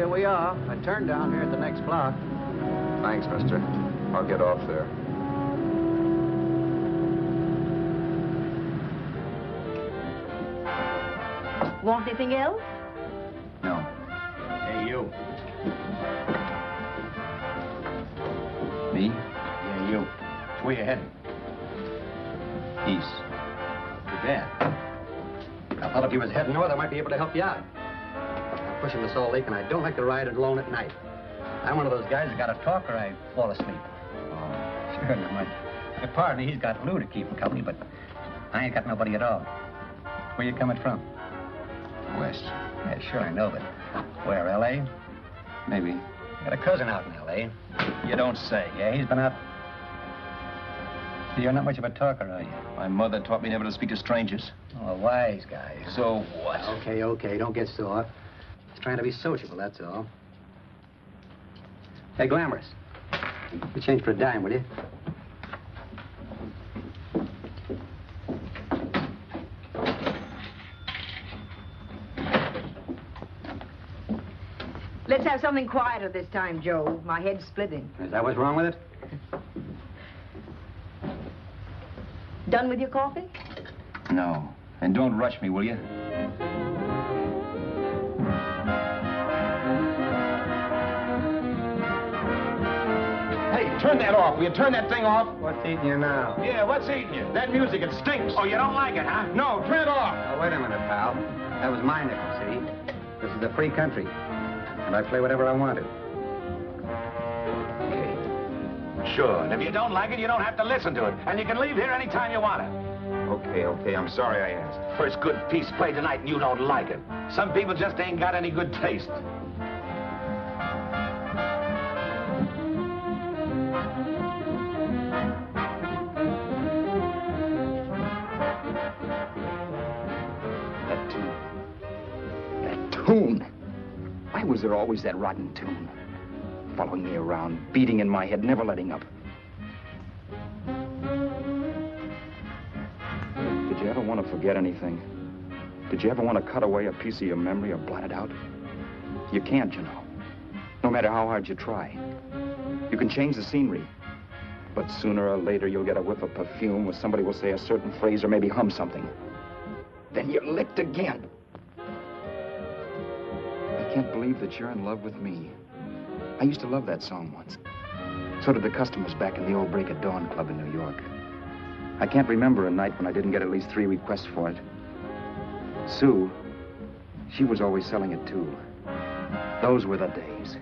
here we are. I turned down here at the next block. Thanks, mister. I'll get off there. Want anything else? No. Hey, you. Me? Yeah, you. Which way you heading? East. Too bad. I thought if you was heading north, I might be able to help you out. I'm pushing the Salt Lake, and I don't like to ride it alone at night. I'm one of those guys that got to talk or I fall asleep. Oh, sure not. Your partner, he's got Lou to keep him company, but I ain't got nobody at all. Where you coming from? West. Yeah, sure, I know, but where, L.A.? Maybe. I got a cousin out in L.A. You don't say, yeah? He's been out... You're not much of a talker, are you? My mother taught me never to speak to strangers. Oh, a wise guy. So what? Okay, okay, don't get sore. I was trying to be sociable, that's all. Hey, Glamorous, you change for a dime, will you? Let's have something quieter this time, Joe. My head's splitting. Is that what's wrong with it? Done with your coffee? No. And don't rush me, will you? Hey, turn that off. Will you turn that thing off? What's eating you now? Yeah, what's eating you? That music, it stinks. Oh, you don't like it, huh? No, turn it off. Now, wait a minute, pal. That was my nickel, see? This is a free country. And I play whatever I wanted. Okay. Sure. And if you don't like it, you don't have to listen to it. And you can leave here anytime you want to. Okay, okay. I'm sorry I asked. First good piece played tonight and you don't like it. Some people just ain't got any good taste. That tune. Why was there always that rotten tune? Following me around, beating in my head, never letting up. Did you ever want to forget anything? Did you ever want to cut away a piece of your memory or blot it out? You can't, you know. No matter how hard you try. You can change the scenery. But sooner or later, you'll get a whiff of perfume or somebody will say a certain phrase or maybe hum something. Then you're licked again. I can't believe that you're in love with me. I used to love that song once. So did the customers back in the old Break at Dawn Club in New York. I can't remember a night when I didn't get at least 3 requests for it. Sue, she was always selling it too. Those were the days.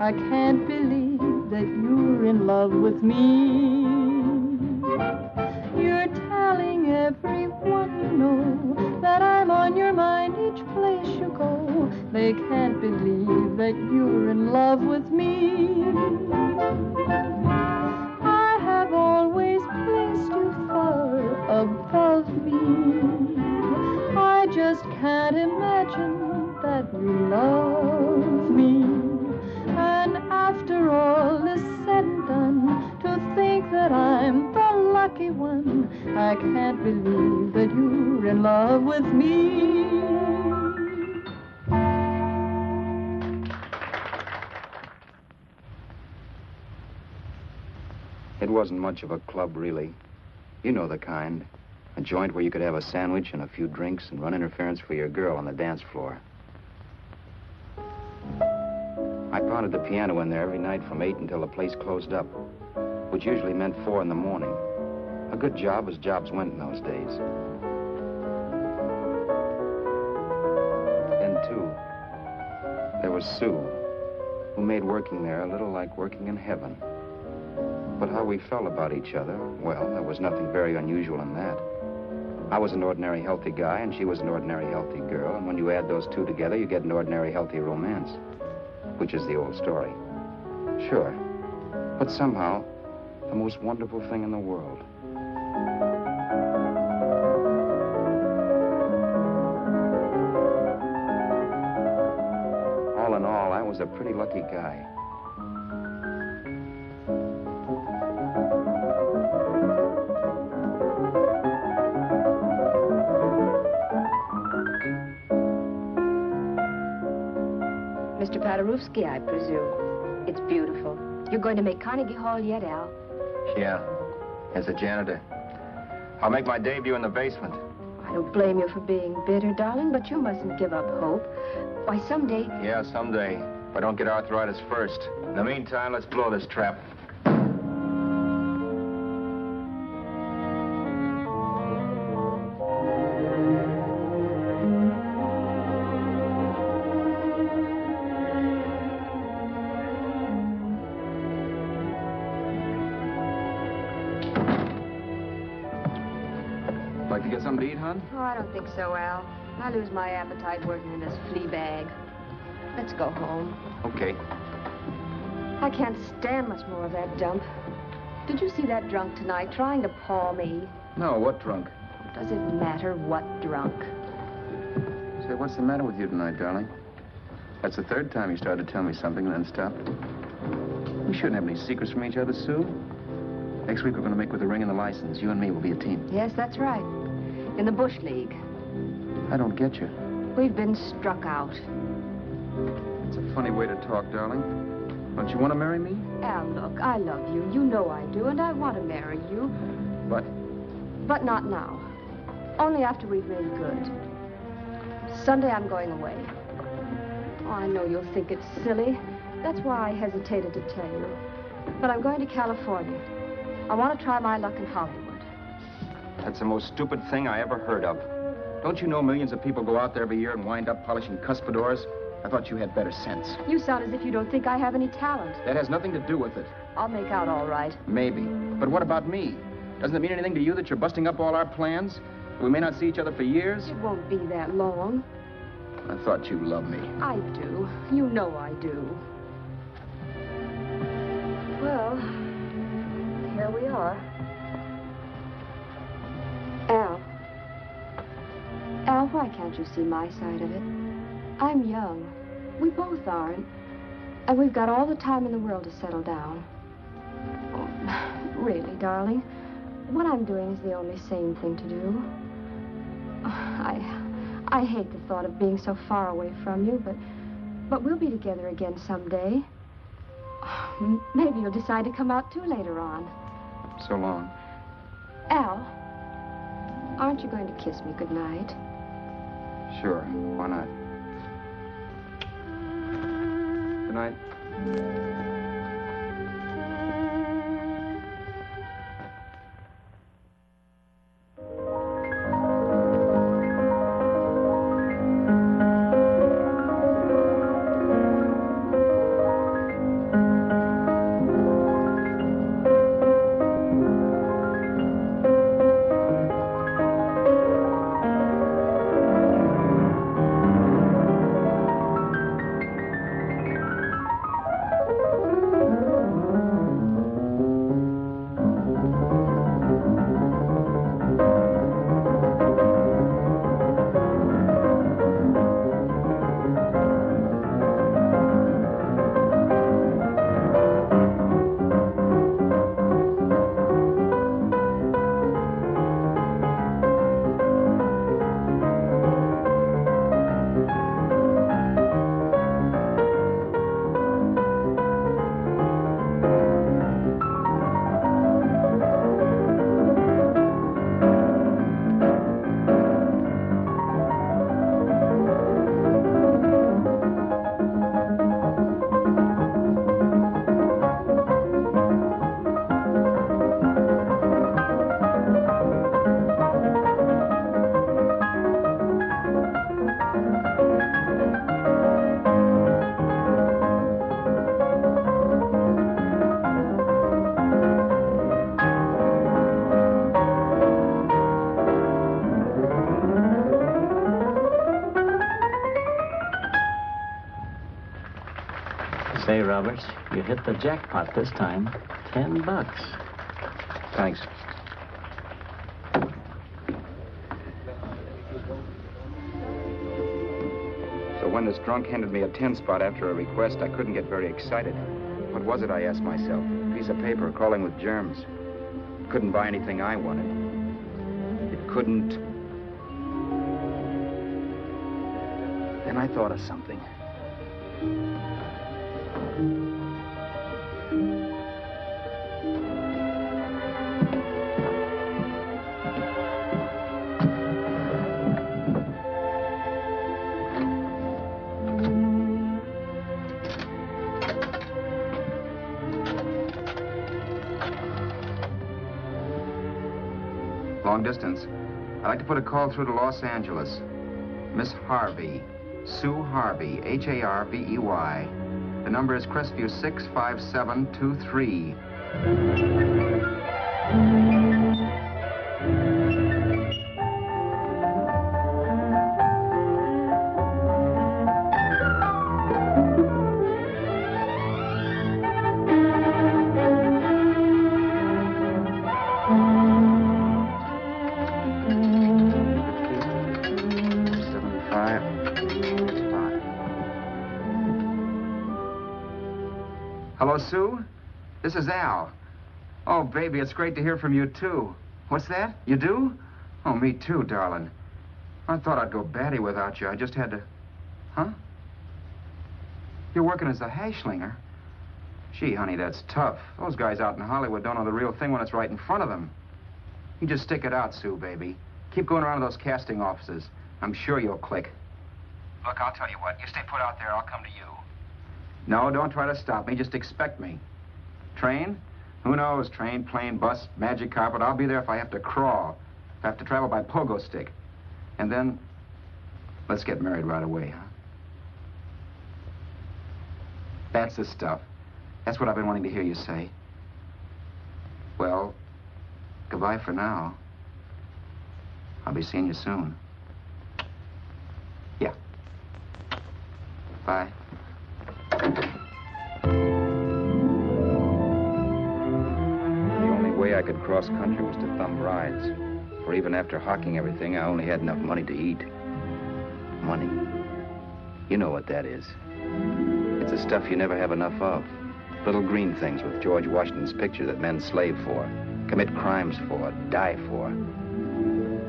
I can't believe that you're in love with me. You're telling everyone you know that I'm on your mind each place you go. They can't believe that you're in love with me. I have always placed you far above me. I just can't imagine that you love me. And after all is said and done, to think that I'm the lucky one, I can't believe that you're in love with me. It wasn't much of a club, really. You know the kind. A joint where you could have a sandwich and a few drinks and run interference for your girl on the dance floor. I pounded the piano in there every night from 8 until the place closed up, which usually meant 4 in the morning. A good job as jobs went in those days. Then, too, there was Sue, who made working there a little like working in heaven. But how we felt about each other, well, there was nothing very unusual in that. I was an ordinary healthy guy, and she was an ordinary healthy girl, and when you add those two together, you get an ordinary healthy romance, which is the old story. Sure, but somehow, the most wonderful thing in the world. All in all, I was a pretty lucky guy. Paderewski, I presume. It's beautiful. You're going to make Carnegie Hall yet, Al? Yeah, as a janitor. I'll make my debut in the basement. I don't blame you for being bitter, darling, but you mustn't give up hope. Why, someday... Yeah, someday. If I don't get arthritis first. In the meantime, let's blow this trap. Oh, I don't think so, Al. I lose my appetite working in this flea bag. Let's go home. Okay. I can't stand much more of that dump. Did you see that drunk tonight trying to paw me? No, what drunk? Does it matter what drunk? Say, what's the matter with you tonight, darling? That's the third time you started to tell me something and then stopped. We shouldn't have any secrets from each other, Sue. Next week we're going to make with the ring and the license. You and me will be a team. Yes, that's right. In the Bush League. I don't get you. We've been struck out. That's a funny way to talk, darling. Don't you want to marry me? Al, look, I love you. You know I do, and I want to marry you. But? But not now. Only after we've made good. Sunday I'm going away. Oh, I know you'll think it's silly. That's why I hesitated to tell you. But I'm going to California. I want to try my luck in Hollywood. That's the most stupid thing I ever heard of. Don't you know millions of people go out there every year and wind up polishing cuspidors? I thought you had better sense. You sound as if you don't think I have any talent. That has nothing to do with it. I'll make out all right. Maybe. But what about me? Doesn't it mean anything to you that you're busting up all our plans? We may not see each other for years. It won't be that long. I thought you loved me. I do. You know I do. Well, here we are. Al, why can't you see my side of it? I'm young. We both are. And we've got all the time in the world to settle down. Oh, really, darling, what I'm doing is the only sane thing to do. Oh, I hate the thought of being so far away from you, but we'll be together again someday. Oh, maybe you'll decide to come out too later on. So long. Al, aren't you going to kiss me goodnight? Sure. Why not? Good night. Roberts. You hit the jackpot this time. $10. Thanks. So when this drunk handed me a 10-spot after a request, I couldn't get very excited. What was it, I asked myself? A piece of paper crawling with germs. It couldn't buy anything I wanted. It couldn't. Then I thought of something. Long distance. I'd like to put a call through to Los Angeles. Miss Harvey. Sue Harvey. H-A-R-V-E-Y. The number is Crestview 65723. Sue, this is Al. Oh, baby, it's great to hear from you, too. What's that? You do? Oh, me too, darling. I thought I'd go batty without you. I just had to... Huh? You're working as a hashlinger? Gee, honey, that's tough. Those guys out in Hollywood don't know the real thing when it's right in front of them. You just stick it out, Sue, baby. Keep going around to those casting offices. I'm sure you'll click. Look, I'll tell you what. You stay put out there, I'll come to you. No, don't try to stop me. Just expect me. Train? Who knows? Train, plane, bus, magic carpet. I'll be there if I have to crawl. If I have to travel by pogo stick. And then, let's get married right away, huh? That's the stuff. That's what I've been wanting to hear you say. Well, goodbye for now. I'll be seeing you soon. Yeah. Bye. I could cross country was to thumb rides, for even after hocking everything, I only had enough money to eat. Money. You know what that is. It's the stuff you never have enough of. Little green things with George Washington's picture that men slave for, commit crimes for, die for.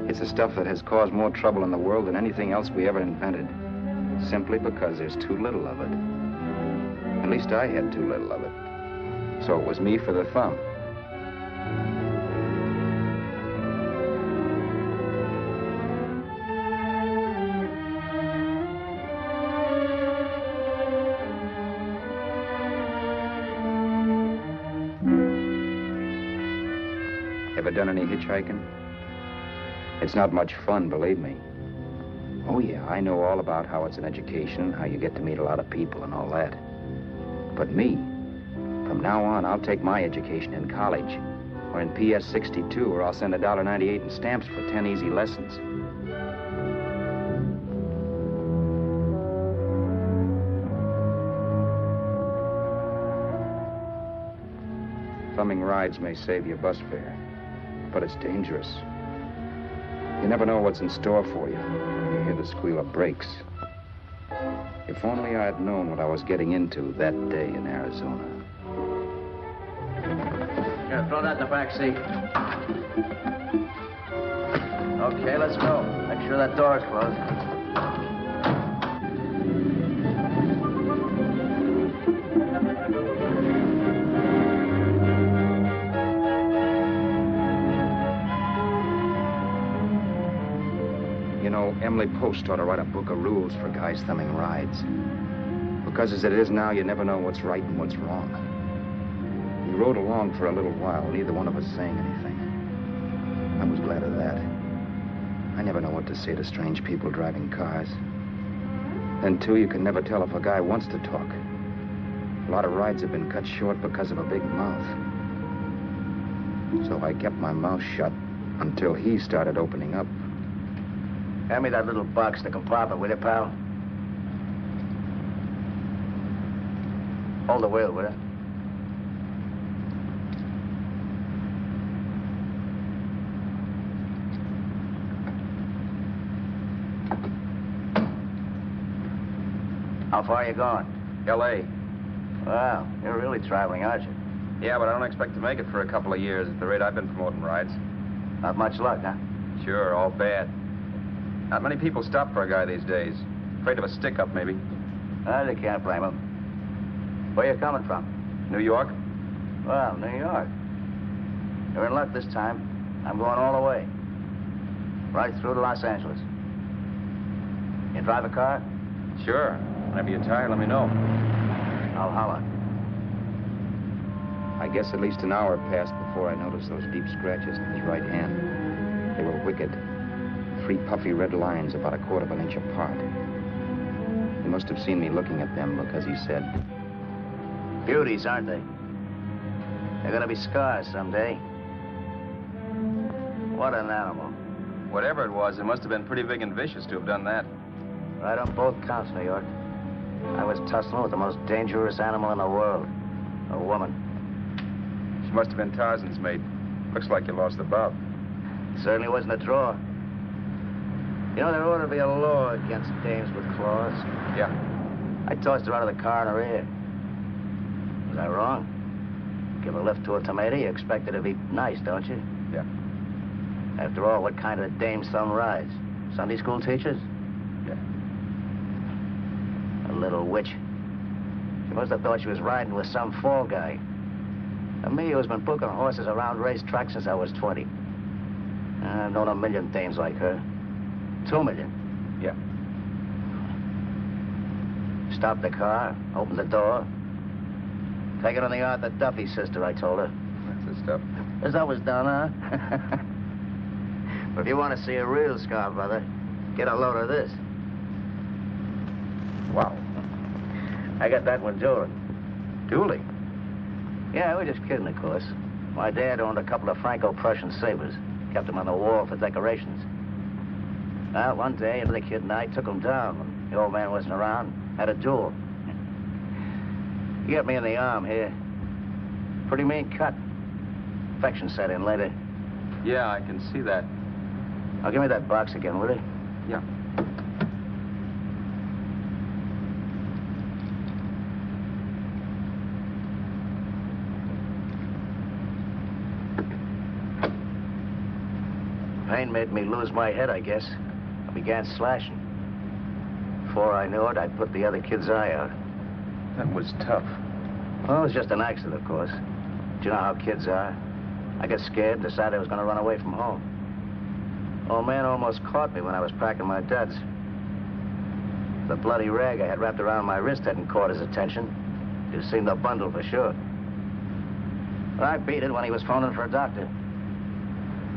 It's the stuff that has caused more trouble in the world than anything else we ever invented, simply because there's too little of it. At least I had too little of it. So it was me for the thumb. Done any hitchhiking? It's not much fun, believe me. Oh, yeah, I know all about how it's an education, how you get to meet a lot of people and all that. But me, from now on, I'll take my education in college or in PS 62, or I'll send $1.98 in stamps for 10 easy lessons. Thumbing rides may save your bus fare. But it's dangerous. You never know what's in store for you when you hear the squeal of brakes. If only I had known what I was getting into that day in Arizona. Here, throw that in the back seat. Okay, let's go. Make sure that door's closed. Emily Post ought to write a book of rules for guys thumbing rides. Because as it is now, you never know what's right and what's wrong. We rode along for a little while, neither one of us saying anything. I was glad of that. I never know what to say to strange people driving cars. Then, too, you can never tell if a guy wants to talk. A lot of rides have been cut short because of a big mouth. So I kept my mouth shut until he started opening up. Hand me that little box in the compartment, will you, pal? All the whale, would it? How far are you going? L.A. Wow, you're really traveling, aren't you? Yeah, but I don't expect to make it for a couple of years at the rate I've been promoting rides. Not much luck, huh? Sure, all bad. Not many people stop for a guy these days. Afraid of a stick-up, maybe. They can't blame him. Where you coming from? New York. Well, New York. You're in luck this time. I'm going all the way. Right through to Los Angeles. You drive a car? Sure. Whenever you're tired, let me know. I'll holler. I guess at least an hour passed before I noticed those deep scratches in his right hand. They were wicked. Three puffy red lines about a quarter of an inch apart. He must have seen me looking at them because he said, "Beauties, aren't they? They're gonna be scars someday." What an animal. Whatever it was, it must have been pretty big and vicious to have done that. Right on both counts, New York. I was tussling with the most dangerous animal in the world, a woman. She must have been Tarzan's mate. Looks like you lost the bout. Certainly wasn't a draw. You know, there ought to be a law against dames with claws. Yeah. I tossed her out of the car in her ear. Was I wrong? Give a lift to a tomato, you expect her to be nice, don't you? Yeah. After all, what kind of dame some rides? Sunday school teachers? Yeah. A little witch. She must have thought she was riding with some fall guy. A me who's been booking horses around racetracks since I was 20. I've known a million dames like her. 2 million? Yeah. Stopped the car, opened the door. Take it on the Arthur Duffy sister, I told her. That's the stuff. As that was done, huh? But if you want to see a real scar, brother, get a load of this. Wow. I got that one dueling. Dueling? Yeah, we're just kidding, of course. My dad owned a couple of Franco-Prussian sabers. Kept them on the wall for decorations. Well, one day, another kid and I took him down when the old man wasn't around. Had a duel. He got me in the arm here. Pretty mean cut. Infection set in later. Yeah, I can see that. Now, give me that box again, will you? Yeah. Pain made me lose my head, I guess. Began slashing. Before I knew it, I put the other kid's eye out. That was tough. Well, it was just an accident, of course. Do you know how kids are? I got scared and decided I was going to run away from home. Old man almost caught me when I was packing my duds. The bloody rag I had wrapped around my wrist hadn't caught his attention. You've seen the bundle for sure. But I beat it when he was phoning for a doctor.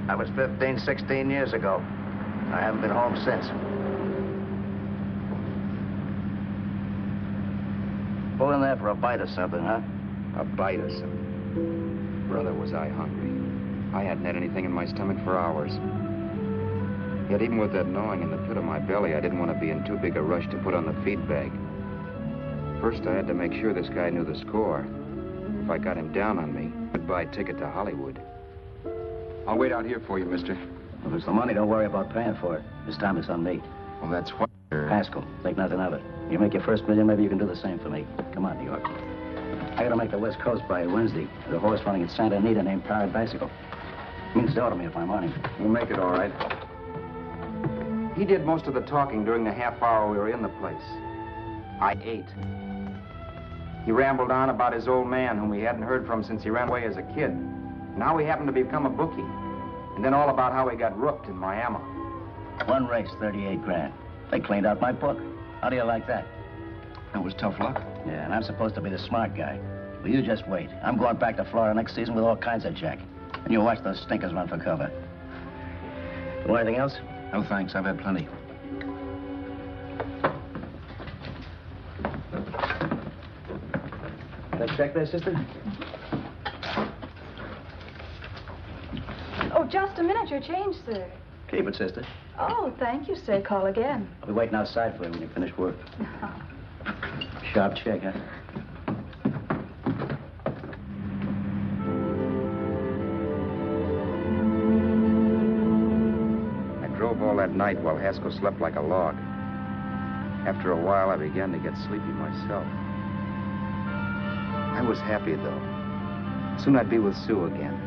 I was 15, 16 years ago. I haven't been home since. Pull in there for a bite or something, huh? A bite or something. Brother, was I hungry. I hadn't had anything in my stomach for hours. Yet even with that gnawing in the pit of my belly, I didn't want to be in too big a rush to put on the feed bag. First, I had to make sure this guy knew the score. If I got him down on me, I'd buy a ticket to Hollywood. I'll wait out here for you, mister. Well, if it's the money, don't worry about paying for it. This time it's on me. Well, that's what... Haskell, think nothing of it. You make your first million, maybe you can do the same for me. Come on, New York. I gotta make the West Coast by Wednesday. There's a horse running at Santa Anita named Pirate Bicycle. It means dough to me if I'm on him. We'll make it all right. He did most of the talking during the half hour we were in the place. I ate. He rambled on about his old man, whom we hadn't heard from since he ran away as a kid. Now we happen to become a bookie. And then all about how he got rooked in Miami. One race, 38 grand. They cleaned out my book. How do you like that? That was tough luck. Yeah, and I'm supposed to be the smart guy. Well, you just wait. I'm going back to Florida next season with all kinds of jack. And you watch those stinkers run for cover. You want anything else? No, thanks. I've had plenty. That check there, sister? Just a minute, your change, sir. Keep it, sister. Oh, thank you, sir. Call again. I'll be waiting outside for you when you finish work. Sharp check, huh? that night while Haskell slept like a log. After a while, I began to get sleepy myself. I was happy, though. Soon I'd be with Sue again.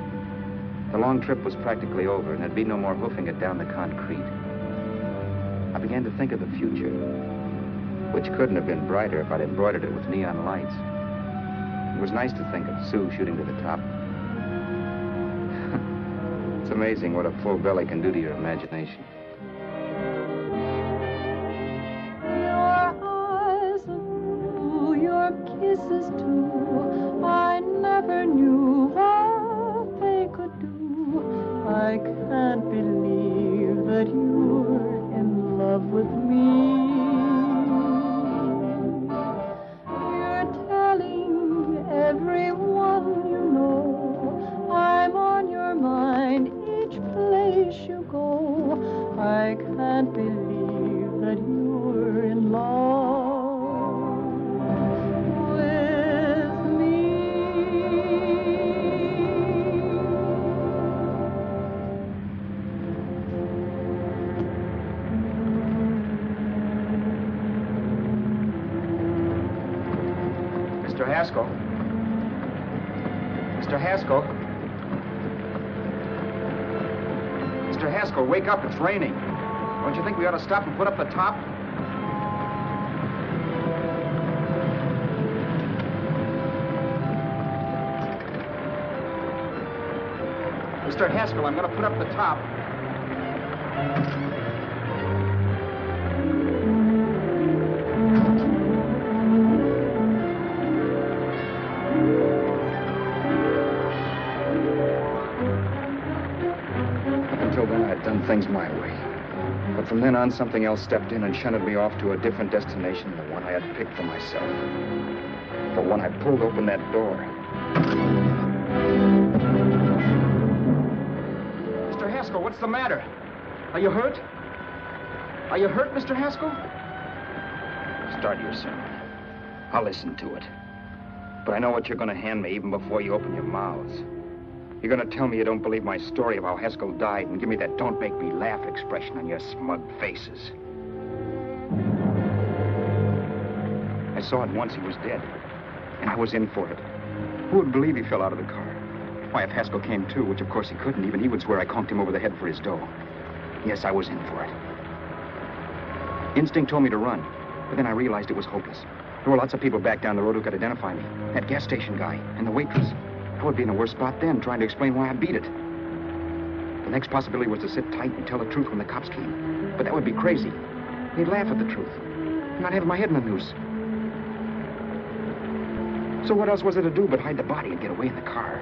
The long trip was practically over, and there'd be no more hoofing it down the concrete. I began to think of the future, which couldn't have been brighter if I'd embroidered it with neon lights. It was nice to think of Sue shooting to the top. It's amazing what a full belly can do to your imagination. Your eyes are blue, your kisses too. I never knew what they could do. I can't believe that you're in love with me. I can't believe that you're in love with me. Mr. Haskell. Mr. Haskell. Mr. Haskell, wake up. It's raining. Don't you think we ought to stop and put up the top? Mr. Haskell, I'm going to put up the top. Until then, I'd done things my way. But from then on, something else stepped in and shunted me off to a different destination than the one I had picked for myself. But when I pulled open that door... Mr. Haskell, what's the matter? Are you hurt? Are you hurt, Mr. Haskell? Start your sermon. I'll listen to it. But I know what you're going to hand me even before you open your mouths. You're going to tell me you don't believe my story of how Haskell died and give me that don't make me laugh expression on your smug faces. I saw it once he was dead, and I was in for it. Who would believe he fell out of the car? Why, if Haskell came too, which of course he couldn't, even he would swear I conked him over the head for his dough. Yes, I was in for it. Instinct told me to run, but then I realized it was hopeless. There were lots of people back down the road who could identify me. That gas station guy and the waitress. I would be in a worse spot then, trying to explain why I beat it. The next possibility was to sit tight and tell the truth when the cops came. But that would be crazy. They'd laugh at the truth. And I'd have my head in the noose. So what else was there to do but hide the body and get away in the car?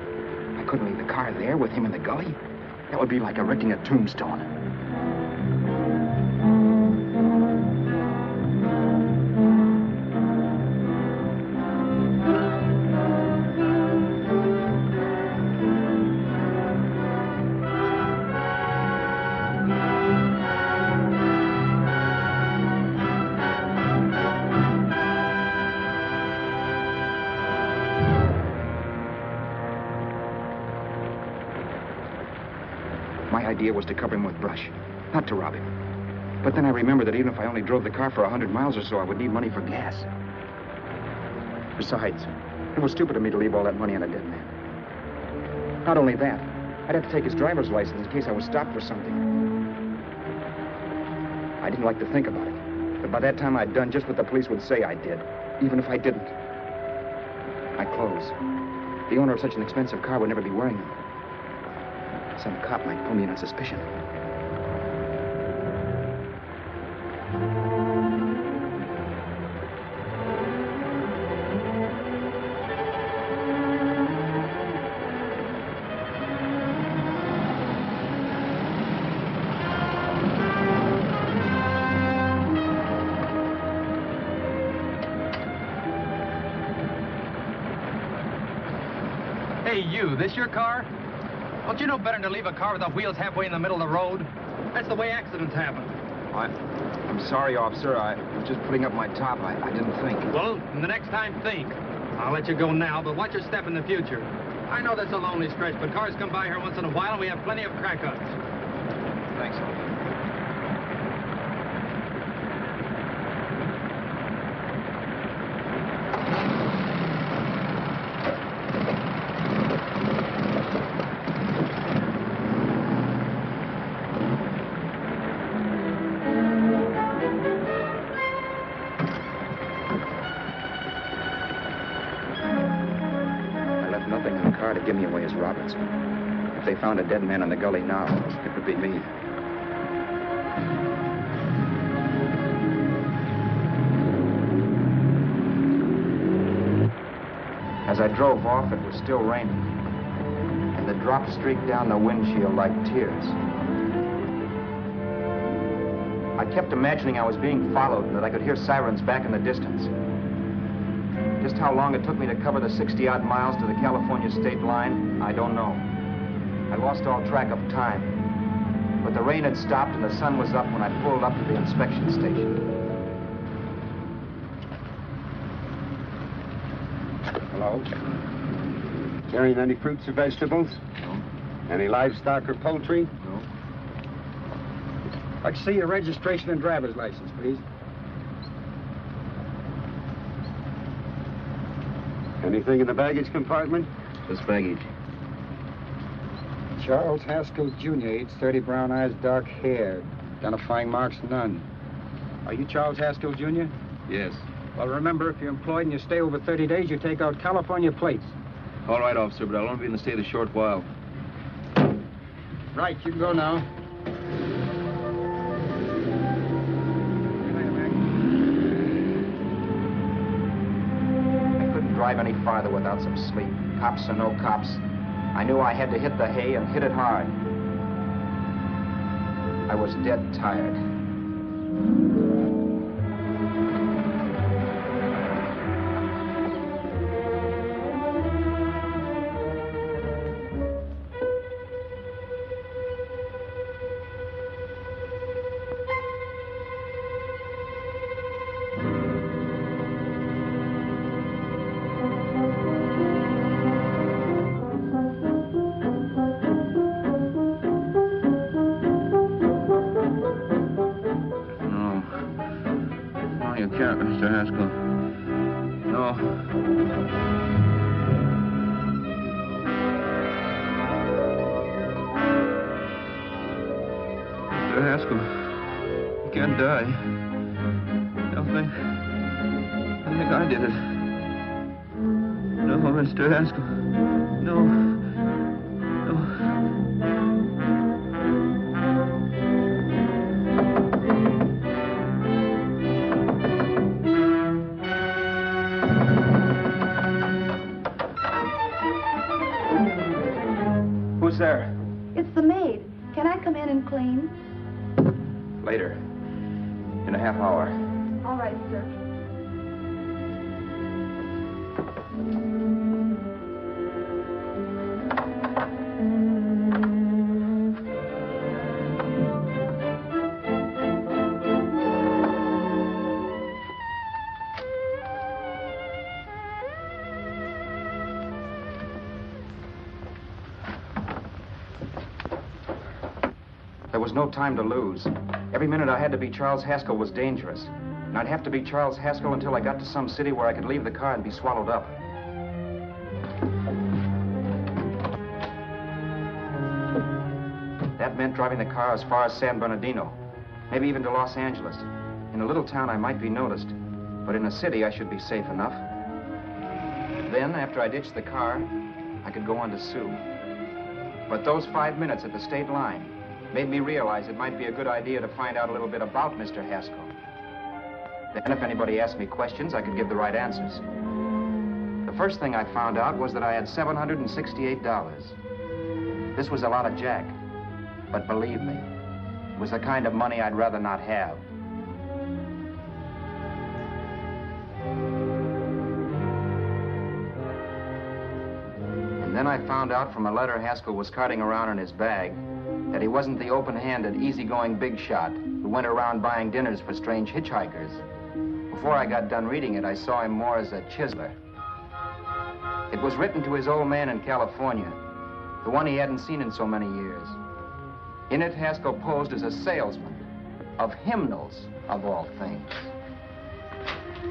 I couldn't leave the car there with him in the gully. That would be like erecting a tombstone. Idea was to cover him with brush, not to rob him. But then I remembered that even if I only drove the car for 100 miles or so, I would need money for gas. Besides, it was stupid of me to leave all that money on a dead man. Not only that, I'd have to take his driver's license in case I was stopped for something. I didn't like to think about it, but by that time I'd done just what the police would say I did, even if I didn't. My clothes. The owner of such an expensive car would never be wearing them. Some cop might pull me in on suspicion. Hey, you, this your car? Don't you know better than to leave a car without wheels halfway in the middle of the road? That's the way accidents happen. I'm sorry, officer. I was just putting up my top. I didn't think. Well, the next time, think. I'll let you go now, but watch your step in the future. I know that's a lonely stretch, but cars come by here once in a while, and we have plenty of crack-ups. Thanks, officer. Roberts. If they found a dead man in the gully now, it would be me. As I drove off, it was still raining, and the drops streaked down the windshield like tears. I kept imagining I was being followed and that I could hear sirens back in the distance. Just how long it took me to cover the 60-odd miles to the California state line, I don't know. I lost all track of time, but the rain had stopped and the sun was up when I pulled up to the inspection station. Hello. Carrying any fruits or vegetables? No. Any livestock or poultry? No. I'd like to see your registration and driver's license, please. Anything in the baggage compartment? Just baggage. Charles Haskell, Jr., age 30, brown eyes, dark hair. Identifying marks, none. Are you Charles Haskell, Jr.? Yes. Well, remember, if you're employed and you stay over 30 days, you take out California plates. All right, officer, but I'll only be in the state a short while. Right, you can go now. I couldn't drive any farther without some sleep. Cops or no cops, I knew I had to hit the hay and hit it hard. I was dead tired. No time to lose. Every minute I had to be Charles Haskell was dangerous. And I'd have to be Charles Haskell until I got to some city where I could leave the car and be swallowed up. That meant driving the car as far as San Bernardino, maybe even to Los Angeles. In a little town I might be noticed, but in a city I should be safe enough. Then, after I ditched the car, I could go on to Sue. But those 5 minutes at the state line made me realize it might be a good idea to find out a little bit about Mr. Haskell. Then if anybody asked me questions, I could give the right answers. The first thing I found out was that I had $768. This was a lot of jack, but believe me, it was the kind of money I'd rather not have. And then I found out from a letter Haskell was carting around in his bag that he wasn't the open-handed, easy-going big shot who went around buying dinners for strange hitchhikers. Before I got done reading it, I saw him more as a chiseler. It was written to his old man in California, the one he hadn't seen in so many years. In it, Haskell posed as a salesman of hymnals, of all things.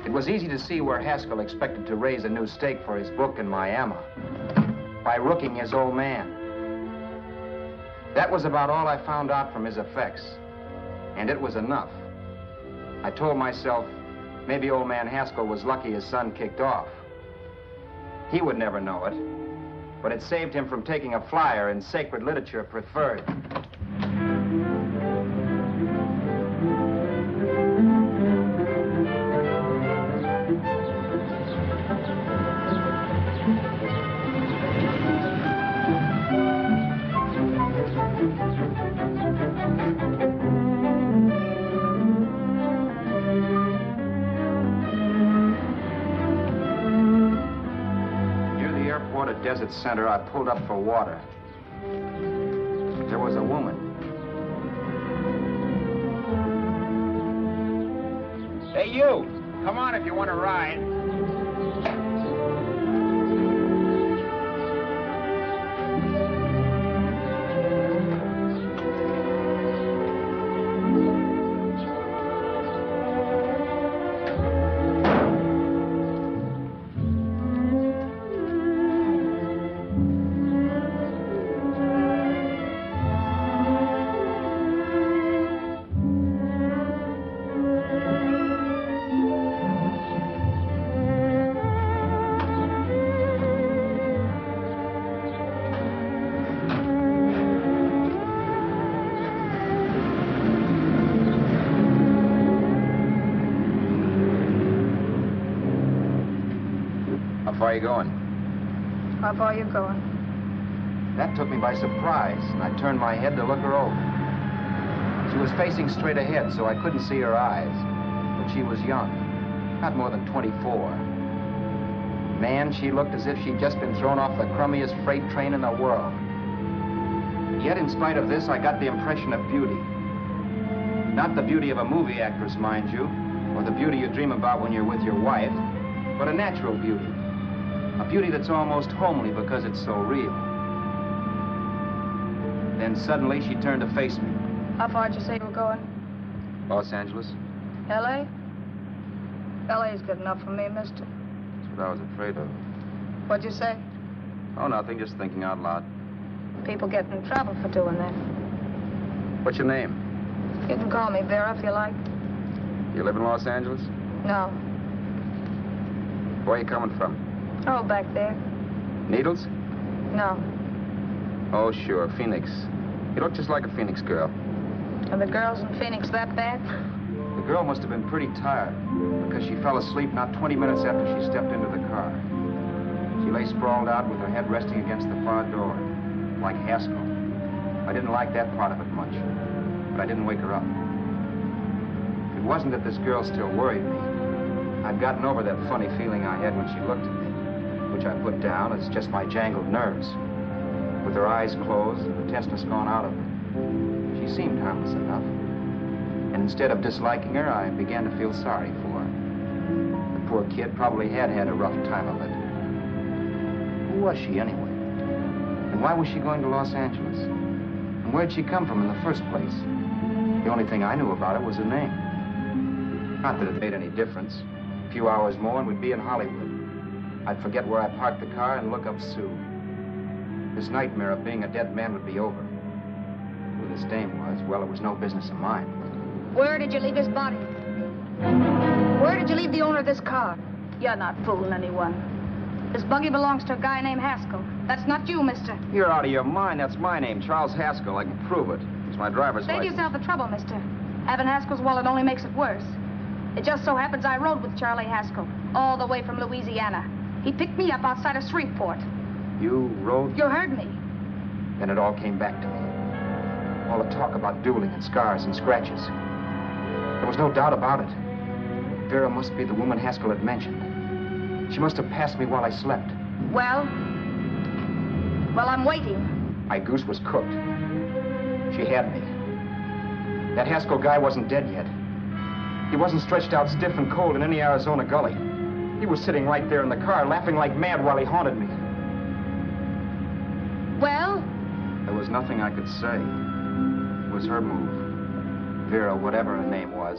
It was easy to see where Haskell expected to raise a new stake for his book in Miami by rooking his old man. That was about all I found out from his effects, and it was enough. I told myself, maybe old man Haskell was lucky his son kicked off. He would never know it, but it saved him from taking a flyer in sacred literature preferred. Desert Center, I pulled up for water. There was a woman. Hey, you! Come on if you want to ride. How far are you going? How far are you going? That took me by surprise, and I turned my head to look her over. She was facing straight ahead, so I couldn't see her eyes. But she was young, not more than 24. Man, she looked as if she'd just been thrown off the crummiest freight train in the world. Yet, in spite of this, I got the impression of beauty. Not the beauty of a movie actress, mind you, or the beauty you dream about when you're with your wife, but a natural beauty. A beauty that's almost homely because it's so real. Then suddenly she turned to face me. How far did you say you were going? Los Angeles. L.A.? L.A.'s good enough for me, mister. That's what I was afraid of. What'd you say? Oh, nothing, just thinking out loud. People get in trouble for doing that. What's your name? You can call me Vera if you like. You live in Los Angeles? No. Where are you coming from? Oh, back there. Needles? No. Oh, sure, Phoenix. You look just like a Phoenix girl. Are the girls in Phoenix that bad? The girl must have been pretty tired because she fell asleep not 20 minutes after she stepped into the car. She lay sprawled out with her head resting against the far door, like Haskell. I didn't like that part of it much, but I didn't wake her up. It wasn't that this girl still worried me. I'd gotten over that funny feeling I had when she looked at me, which I put down as just my jangled nerves. With her eyes closed and the tenseness gone out of her, she seemed harmless enough. And instead of disliking her, I began to feel sorry for her. The poor kid probably had had a rough time of it. Who was she anyway? And why was she going to Los Angeles? And where'd she come from in the first place? The only thing I knew about it was her name. Not that it made any difference. A few hours more and we'd be in Hollywood. I'd forget where I parked the car and look up Sue. This nightmare of being a dead man would be over. Who this dame was, well, it was no business of mine. Where did you leave his body? Where did you leave the owner of this car? You're not fooling anyone. This buggy belongs to a guy named Haskell. That's not you, mister. You're out of your mind. That's my name, Charles Haskell. I can prove it. It's my driver's license. Save yourself the trouble, mister. Having Haskell's wallet only makes it worse. It just so happens I rode with Charlie Haskell all the way from Louisiana. He picked me up outside of Shreveport. You rode? You heard me. Then it all came back to me. All the talk about dueling and scars and scratches. There was no doubt about it. Vera must be the woman Haskell had mentioned. She must have passed me while I slept. Well, I'm waiting. My goose was cooked. She had me. That Haskell guy wasn't dead yet. He wasn't stretched out stiff and cold in any Arizona gully. He was sitting right there in the car, laughing like mad while he haunted me. Well? There was nothing I could say. It was her move. Vera, whatever her name was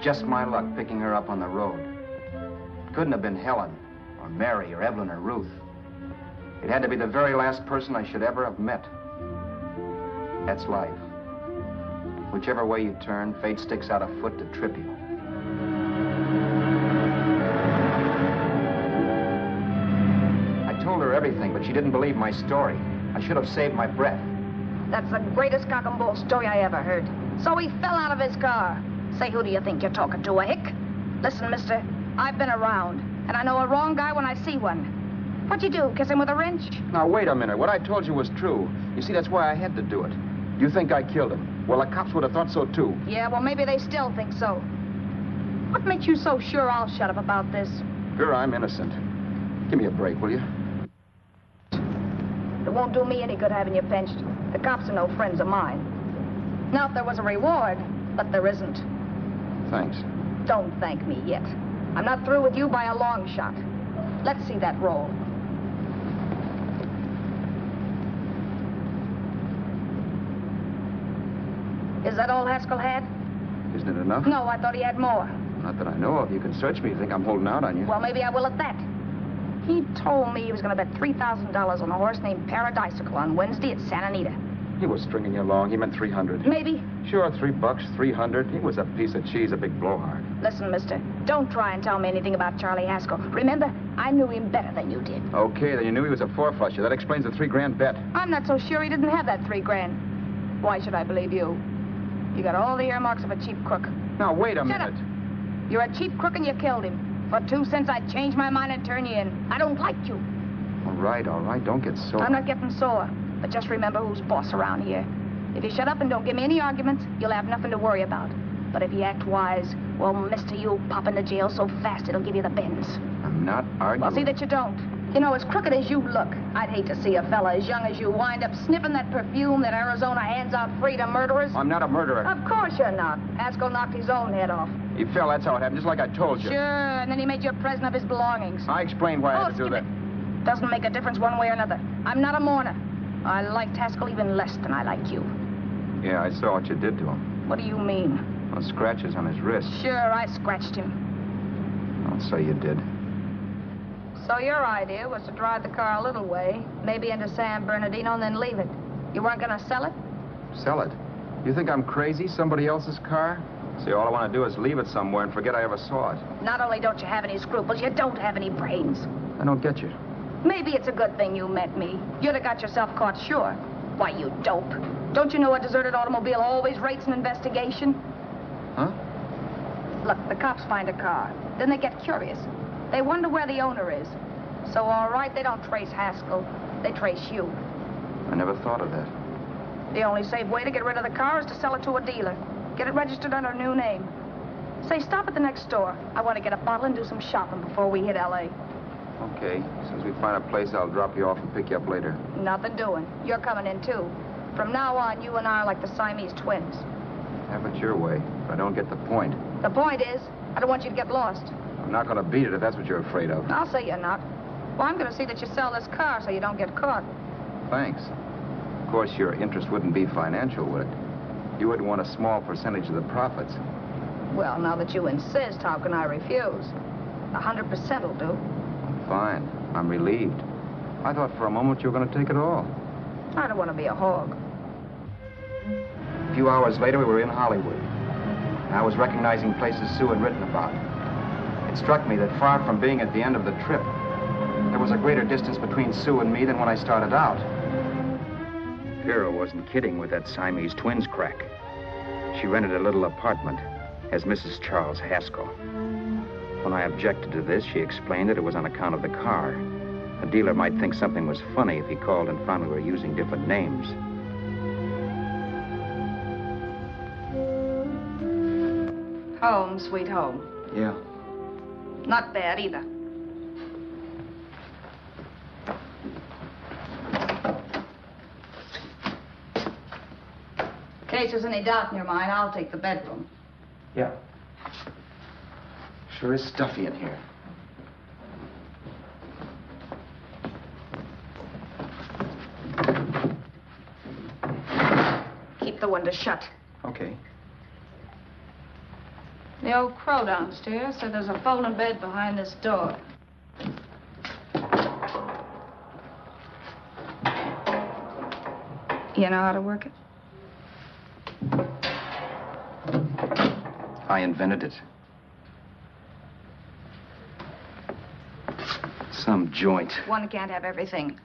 just my luck picking her up on the road. It couldn't have been Helen, or Mary, or Evelyn, or Ruth. It had to be the very last person I should ever have met. That's life. Whichever way you turn, fate sticks out a foot to trip you. Everything, but she didn't believe my story. I should have saved my breath. That's the greatest cock and bull story I ever heard. So he fell out of his car. Say, who do you think you're talking to, a hick? Listen, mister, I've been around, and I know a wrong guy when I see one. What'd you do, kiss him with a wrench? Now, wait a minute. What I told you was true. You see, that's why I had to do it. You think I killed him. Well, the cops would have thought so, too. Yeah, well, maybe they still think so. What makes you so sure I'll shut up about this? Vera, I'm innocent. Give me a break, will you? It won't do me any good having you pinched. The cops are no friends of mine. Now, if there was a reward, but there isn't. Thanks. Don't thank me yet. I'm not through with you by a long shot. Let's see that roll. Is that all Haskell had? Isn't it enough? No, I thought he had more. Not that I know of. You can search me. You think I'm holding out on you? Well, maybe I will at that. He told me he was going to bet $3,000 on a horse named Paradisical on Wednesday at Santa Anita. He was stringing you along. He meant 300. Maybe. Sure, $3, 300. He was a piece of cheese, a big blowhard. Listen, mister, don't try and tell me anything about Charlie Haskell. Remember, I knew him better than you did. Okay, then you knew he was a four-flusher. That explains the $3,000 bet. I'm not so sure he didn't have that $3,000. Why should I believe you? You got all the earmarks of a cheap crook. Now, wait a minute. Shut up. You're a cheap crook and you killed him. For 2 cents, I'd change my mind and turn you in. I don't like you. All right, don't get sore. I'm not getting sore, but just remember who's boss around here. If you shut up and don't give me any arguments, you'll have nothing to worry about. But if you act wise, well, mister, you'll pop into jail so fast it'll give you the bends. I'm not arguing. Well, see that you don't. You know, as crooked as you look, I'd hate to see a fella as young as you wind up sniffing that perfume that Arizona hands out free to murderers. I'm not a murderer. Of course you're not. Haskell knocked his own head off. He fell, that's how it happened, just like I told you. Sure, and then he made you a present of his belongings. I explained why I had to do that. It doesn't make a difference one way or another. I'm not a mourner. I liked Haskell even less than I like you. Yeah, I saw what you did to him. What do you mean? Well, scratches on his wrist. Sure, I scratched him. Don't say you did. So your idea was to drive the car a little way, maybe into San Bernardino, and then leave it. You weren't going to sell it? Sell it? You think I'm crazy? Somebody else's car? See, all I want to do is leave it somewhere and forget I ever saw it. Not only don't you have any scruples, you don't have any brains. I don't get you. Maybe it's a good thing you met me. You'd have got yourself caught, sure. Why, you dope. Don't you know a deserted automobile always rates an investigation? Huh? Look, the cops find a car. Then they get curious. They wonder where the owner is. So, all right, they don't trace Haskell. They trace you. I never thought of that. The only safe way to get rid of the car is to sell it to a dealer. Get it registered under a new name. Say, stop at the next store. I want to get a bottle and do some shopping before we hit L.A. Okay. As soon as we find a place, I'll drop you off and pick you up later. Nothing doing. You're coming in, too. From now on, you and I are like the Siamese twins. Have it your way. I don't get the point. The point is, I don't want you to get lost. I'm not going to beat it if that's what you're afraid of. I'll say you're not. Well, I'm going to see that you sell this car so you don't get caught. Thanks. Of course, your interest wouldn't be financial, would it? You would want a small percentage of the profits. Well, now that you insist, how can I refuse? 100% will do. Fine. I'm relieved. I thought for a moment you were going to take it all. I don't want to be a hog. A few hours later, we were in Hollywood. I was recognizing places Sue had written about. It struck me that far from being at the end of the trip, there was a greater distance between Sue and me than when I started out. Vera wasn't kidding with that Siamese twins crack. She rented a little apartment as Mrs. Charles Haskell. When I objected to this, she explained that it was on account of the car. A dealer might think something was funny if he called and found we were using different names. Home, sweet home. Yeah. Not bad, either. In case there's any doubt in your mind, I'll take the bedroom. Yeah. Sure is stuffy in here. Keep the window shut. Okay. The old crow downstairs said there's a folding bed behind this door. You know how to work it? I invented it. Some joint. One can't have everything.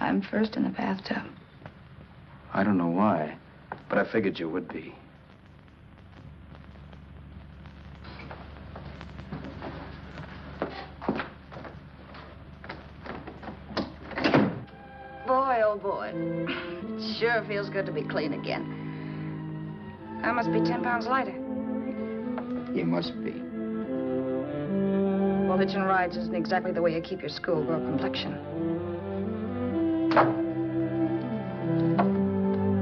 I'm first in the bathtub. I don't know why, but I figured you would be. Boy, oh boy. It sure feels good to be clean again. I must be 10 pounds lighter. You must be. Well, hitching rides isn't exactly the way you keep your schoolgirl complexion.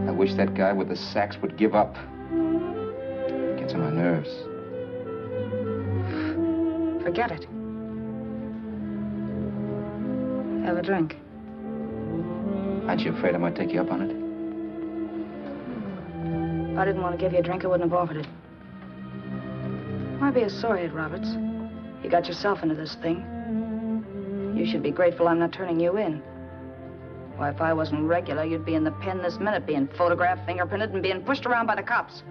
I wish that guy with the sacks would give up. It gets on my nerves. Forget it. Have a drink. Aren't you afraid I might take you up on it? If I didn't want to give you a drink, I wouldn't have offered it. Why be a sorehead, Roberts? You got yourself into this thing. You should be grateful I'm not turning you in. Why, if I wasn't regular, you'd be in the pen this minute, being photographed, fingerprinted, and being pushed around by the cops.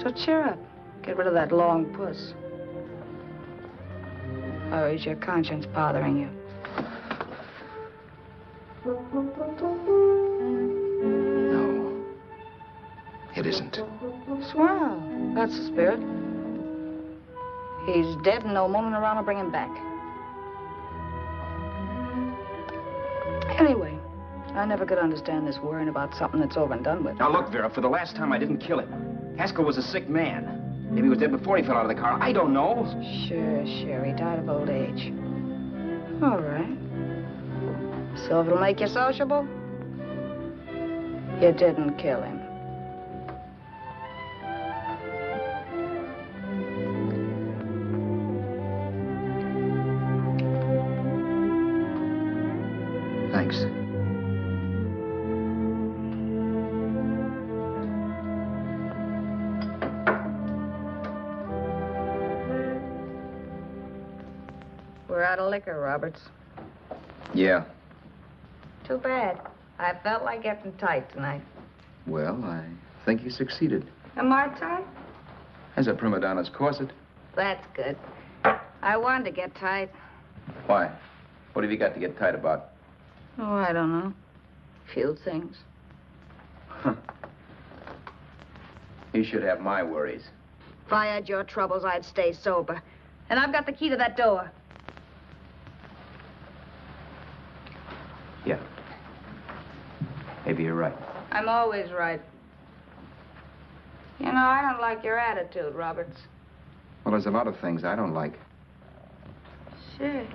So cheer up. Get rid of that long puss. Or is your conscience bothering you? No. It isn't. Swell. That's the spirit. He's dead, and no woman around will bring him back. Anyway, I never could understand this worrying about something that's over and done with. Now, look, Vera, for the last time, I didn't kill him. Haskell was a sick man. Maybe he was dead before he fell out of the car. I don't know. Sure. He died of old age. All right. So if it'll make you sociable, you didn't kill him. Liquor, Roberts. Yeah. Too bad. I felt like getting tight tonight. Well, I think you succeeded. Am I tight? As a prima donna's corset. That's good. I wanted to get tight. Why? What have you got to get tight about? Oh, I don't know. Few things. Huh. You should have my worries. If I had your troubles, I'd stay sober. And I've got the key to that door. Yeah. Maybe you're right. I'm always right. You know, I don't like your attitude, Roberts. Well, there's a lot of things I don't like. Sure.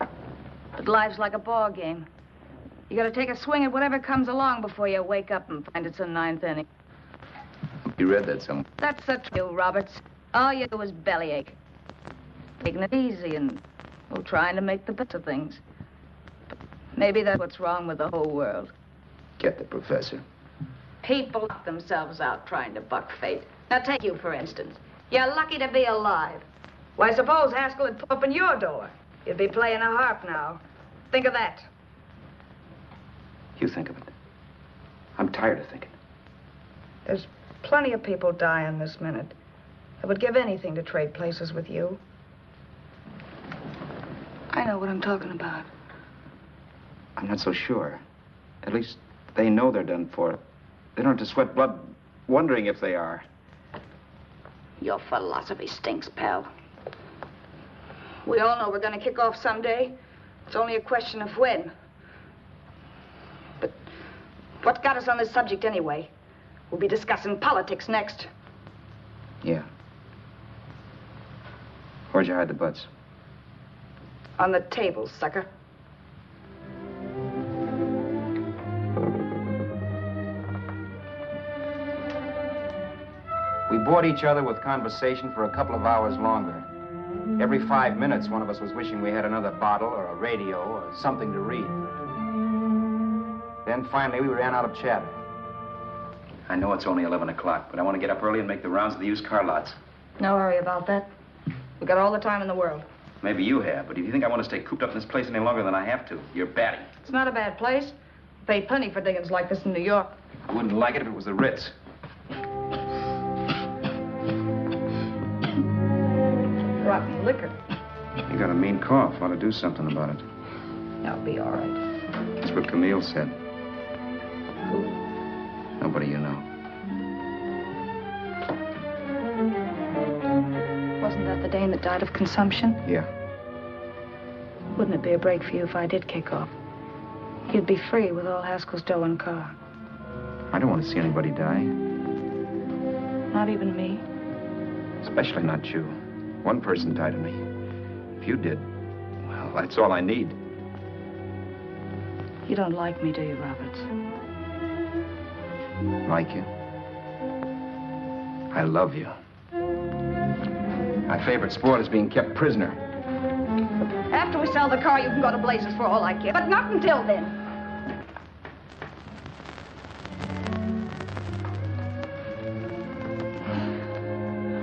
But life's like a ball game. You gotta take a swing at whatever comes along before you wake up and find it's a ninth inning. You read that somewhere. That's the truth, Roberts. All you do is bellyache. Taking it easy and... well, trying to make the best of things. But maybe that's what's wrong with the whole world. Get the professor. People knock themselves out trying to buck fate. Now, take you, for instance. You're lucky to be alive. Why, suppose Haskell had opened your door. You'd be playing a harp now. Think of that. You think of it. I'm tired of thinking. There's plenty of people dying this minute. I would give anything to trade places with you. I know what I'm talking about. I'm not so sure. At least they know they're done for. They don't have to sweat blood wondering if they are. Your philosophy stinks, pal. We all know we're going to kick off someday. It's only a question of when. But what got us on this subject anyway? We'll be discussing politics next. Yeah. Where'd you hide the butts? On the table, sucker. We bored each other with conversation for a couple of hours longer. Every 5 minutes, one of us was wishing we had another bottle or a radio or something to read. Then finally, we ran out of chatter. I know it's only 11 o'clock, but I want to get up early and make the rounds of the used car lots. No worry about that. We've got all the time in the world. Maybe you have, but if you think I want to stay cooped up in this place any longer than I have to, you're batting. It's not a bad place. You pay plenty for diggings like this in New York. I wouldn't like it if it was the Ritz. Rotten liquor. You got a mean cough. Ought to do something about it. I'll be all right. That's what Camille said. Who? Nobody you know. Wasn't that the Dane that died of consumption? Yeah. Wouldn't it be a break for you if I did kick off? You'd be free with all Haskell's dough and car. I don't want to see anybody die. Not even me. Especially not you. One person died of me. If you did, well, that's all I need. You don't like me, do you, Roberts? Like you? I love you. My favorite sport is being kept prisoner. After we sell the car, you can go to blazes for all I care, but not until then.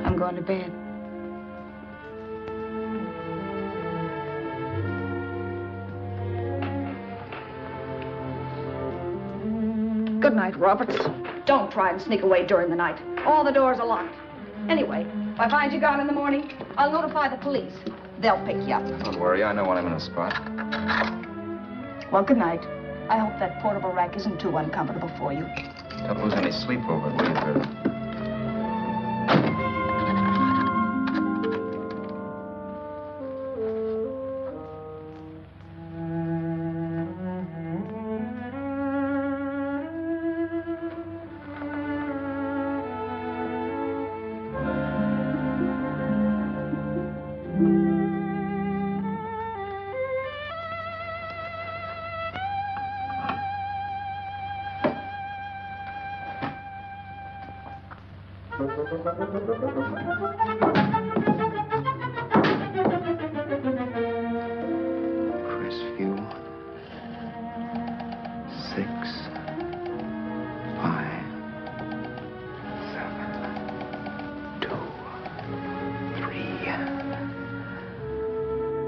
I'm going to bed. Good night, Roberts. Don't try and sneak away during the night. All the doors are locked. Anyway, if I find you gone in the morning, I'll notify the police. They'll pick you up. Don't worry, I know when I'm in a spot. Well, good night. I hope that portable rack isn't too uncomfortable for you. Don't lose any sleep over it, will you, Vera?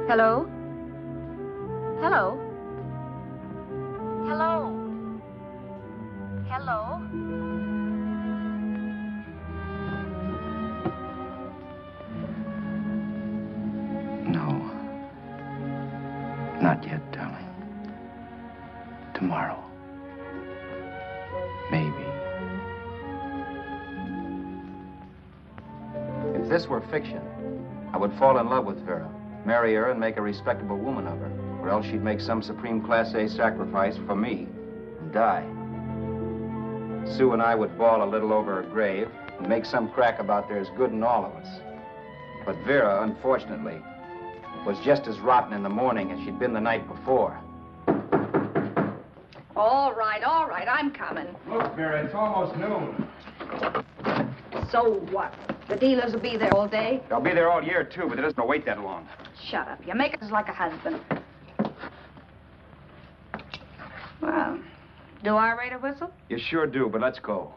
Hello? Hello? Hello? Hello? No. Not yet, darling. Tomorrow. Maybe. If this were fiction, I would fall in love with Vera. Marry her and make a respectable woman of her, or else she'd make some supreme Class A sacrifice for me and die. Sue and I would bawl a little over her grave and make some crack about there's good in all of us. But Vera, unfortunately, was just as rotten in the morning as she'd been the night before. All right, I'm coming. Look, Vera, it's almost noon. So what? The dealers will be there all day. They'll be there all year, too, but it doesn't wait that long. Shut up. You make us like a husband. Well, do I rate a whistle? You sure do, but let's go.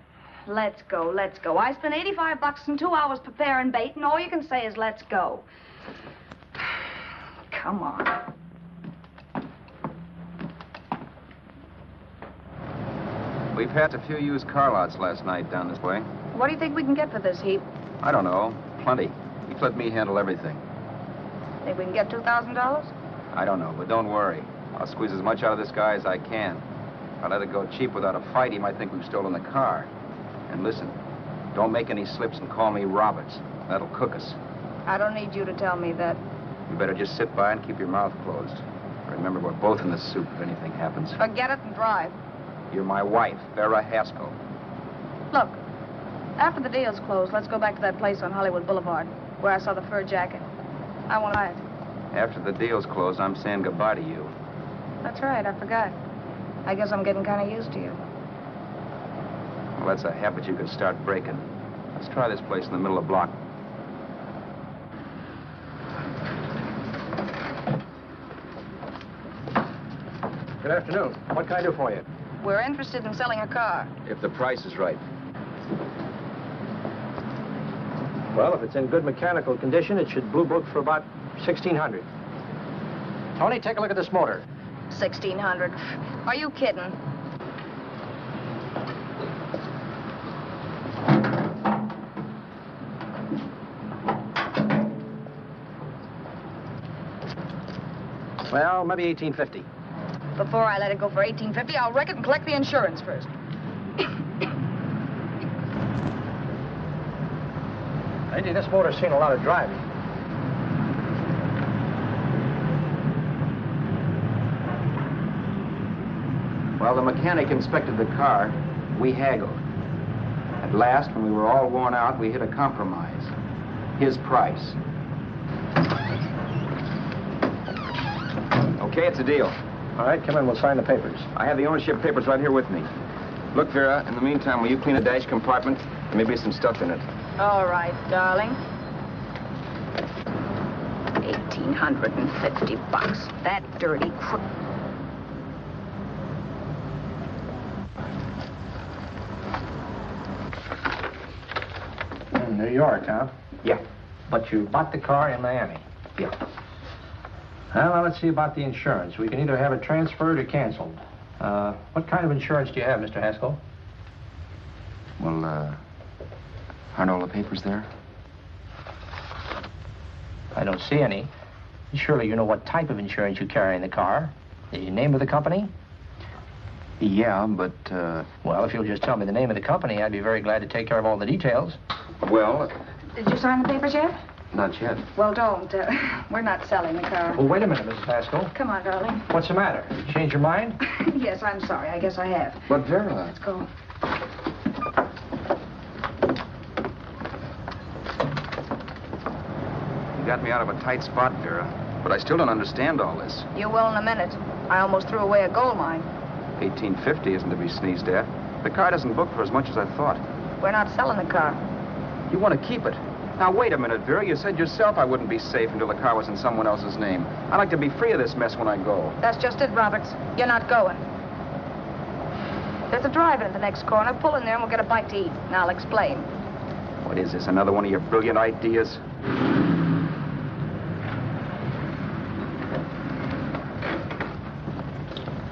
Let's go, let's go. I spent $85 and 2 hours preparing bait, and all you can say is let's go. Come on. We passed a few used car lots last night down this way. What do you think we can get for this heap? I don't know. Plenty. He's let me handle everything. Think we can get $2,000? I don't know, but don't worry. I'll squeeze as much out of this guy as I can. If I let it go cheap without a fight, he might think we've stolen the car. And listen, don't make any slips and call me Roberts. That'll cook us. I don't need you to tell me that. You better just sit by and keep your mouth closed. Remember, we're both in the soup if anything happens. Forget it and drive. You're my wife, Vera Haskell. Look. After the deal's closed, let's go back to that place on Hollywood Boulevard where I saw the fur jacket. I want to buy it. After the deal's closed, I'm saying goodbye to you. That's right, I forgot. I guess I'm getting kind of used to you. Well, that's a habit you could start breaking. Let's try this place in the middle of the block. Good afternoon. What can I do for you? We're interested in selling a car. If the price is right. Well, if it's in good mechanical condition, it should blue book for about $1,600. Tony, take a look at this motor. $1,600? Are you kidding? Well, maybe $1,850. Before I let it go for $18.50, I'll wreck it and collect the insurance first. Lady, this motor's seen a lot of driving. While the mechanic inspected the car, we haggled. At last, when we were all worn out, we hit a compromise. His price. Okay, it's a deal. All right, come in, we'll sign the papers. I have the ownership papers right here with me. Look, Vera, in the meantime, will you clean a dash compartment? There may be some stuff in it. All right, darling. $1,850. That dirty crook. New York, huh? Yeah. But you bought the car in Miami? Yeah. Well, now let's see about the insurance. We can either have it transferred or canceled. What kind of insurance do you have, Mr. Haskell? Well, aren't all the papers there? I don't see any. Surely you know what type of insurance you carry in the car. The name of the company? Yeah, but, Well, if you'll just tell me the name of the company, I'd be very glad to take care of all the details. Well... Did you sign the papers yet? Not yet. Well, don't. We're not selling the car. Well, wait a minute, Mrs. Haskell. Come on, darling. What's the matter? You change your mind? Yes, I'm sorry. I guess I have. But, Vera... Let's go. You got me out of a tight spot, Vera. But I still don't understand all this. You will in a minute. I almost threw away a gold mine. $1,850 isn't to be sneezed at. The car doesn't book for as much as I thought. We're not selling the car. You want to keep it. Now, wait a minute, Vera. You said yourself I wouldn't be safe until the car was in someone else's name. I'd like to be free of this mess when I go. That's just it, Roberts. You're not going. There's a drive-in at the next corner. Pull in there and we'll get a bite to eat, and I'll explain. What is this, another one of your brilliant ideas?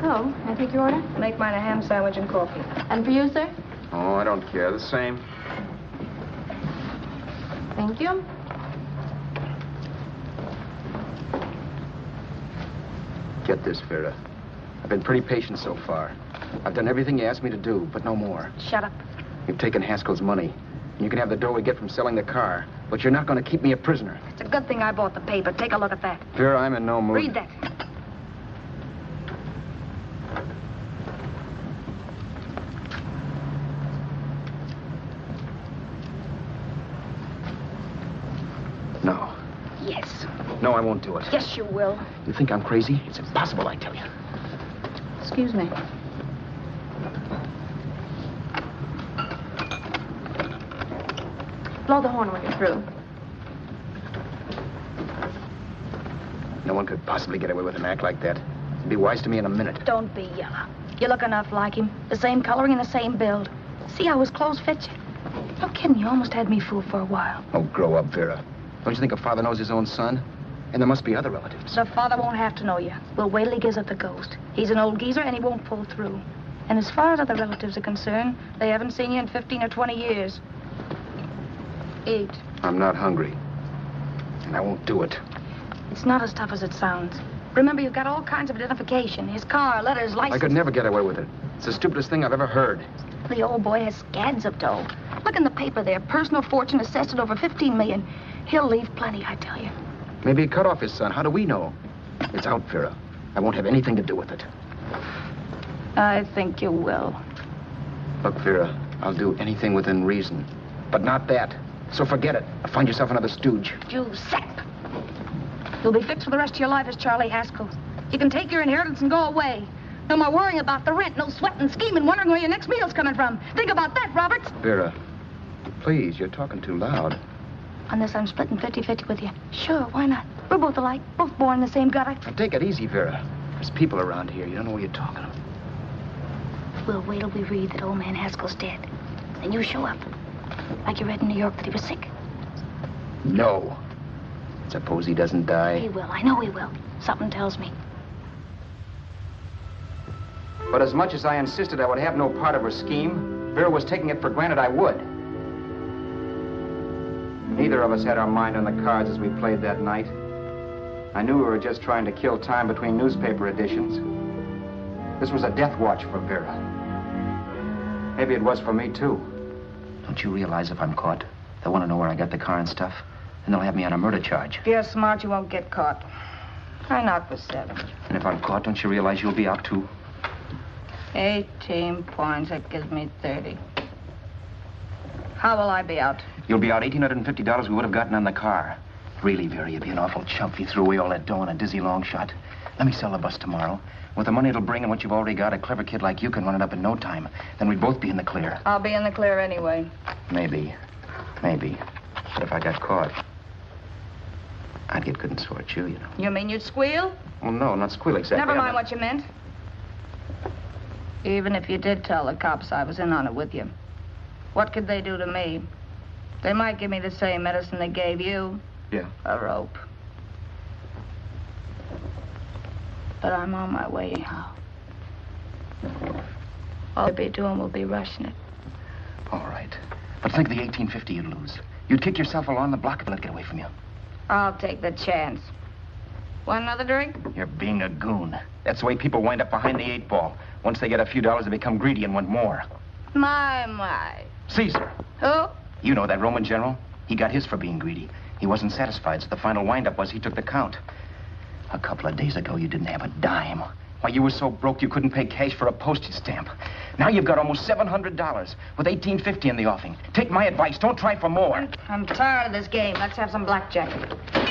Oh, I take your order? Make mine a ham sandwich and coffee. And for you, sir? Oh, I don't care. The same. Thank you. Get this, Vera. I've been pretty patient so far. I've done everything you asked me to do, but no more. Shut up. You've taken Haskell's money. And you can have the dough we get from selling the car, but you're not going to keep me a prisoner. It's a good thing I bought the paper. Take a look at that. Vera, I'm in no mood. Read that. No, I won't do it. Yes, you will. You think I'm crazy? It's impossible, I tell you. Excuse me. Blow the horn when you're through. No one could possibly get away with an act like that. It'd be wise to me in a minute. Don't be yellow. You look enough like him. The same coloring and the same build. See how his clothes fit you? No kidding, you almost had me fooled for a while. Oh, grow up, Vera. Don't you think a father knows his own son? And there must be other relatives. The father won't have to know you. Well, wait till he gives up the ghost. He's an old geezer, and he won't pull through. And as far as other relatives are concerned, they haven't seen you in 15 or 20 years. Eat. I'm not hungry. And I won't do it. It's not as tough as it sounds. Remember, you've got all kinds of identification. His car, letters, license. I could never get away with it. It's the stupidest thing I've ever heard. The old boy has scads of dough. Look in the paper there. Personal fortune assessed at over $15 million. He'll leave plenty, I tell you. Maybe he cut off his son. How do we know? It's out, Vera. I won't have anything to do with it. I think you will. Look, Vera, I'll do anything within reason. But not that. So forget it. Find yourself another stooge. You sap. You'll be fixed for the rest of your life as Charlie Haskell. You can take your inheritance and go away. No more worrying about the rent, no sweating, scheming, wondering where your next meal's coming from. Think about that, Roberts. Vera, please, you're talking too loud. Unless I'm splitting 50-50 with you. Sure, why not? We're both alike, both born in the same gutter. Now, take it easy, Vera. There's people around here. You don't know what you're talking about. We'll wait till we read that old man Haskell's dead. Then you show up. Like you read in New York that he was sick. No. Suppose he doesn't die? He will. I know he will. Something tells me. But as much as I insisted I would have no part of her scheme, Vera was taking it for granted I would. Neither of us had our mind on the cards as we played that night. I knew we were just trying to kill time between newspaper editions. This was a death watch for Vera. Maybe it was for me, too. Don't you realize if I'm caught, they'll want to know where I got the car and stuff, and they'll have me on a murder charge. If you're smart, you won't get caught. I knocked for 7. And if I'm caught, don't you realize you'll be out, too? 18 points, that gives me 30. How will I be out? You'll be out $1,850 we would have gotten on the car. Really, Vera, you'd be an awful chump if you threw away all that dough on a dizzy long shot. Let me sell the bus tomorrow. With the money it'll bring and what you've already got, a clever kid like you can run it up in no time. Then we'd both be in the clear. I'll be in the clear anyway. Maybe. Maybe. But if I got caught, I'd get good and sore at you, you know. You mean you'd squeal? Well, no, not squeal exactly. Never mind what you meant. Even if you did tell the cops I was in on it with you, what could they do to me? They might give me the same medicine they gave you. Yeah. A rope. But I'm on my way anyhow. All I'll be doing will be rushing it. All right. But think of the $1,850 you'd lose. You'd kick yourself along the block if it get away from you. I'll take the chance. Want another drink? You're being a goon. That's the way people wind up behind the 8 ball. Once they get a few dollars, they become greedy and want more. My, my. Caesar. Who? You know, that Roman general. He got his for being greedy. He wasn't satisfied, so the final wind-up was he took the count. A couple of days ago, you didn't have a dime. Why, you were so broke you couldn't pay cash for a postage stamp. Now you've got almost $700 with $1,850 in the offing. Take my advice. Don't try for more. I'm tired of this game. Let's have some blackjack.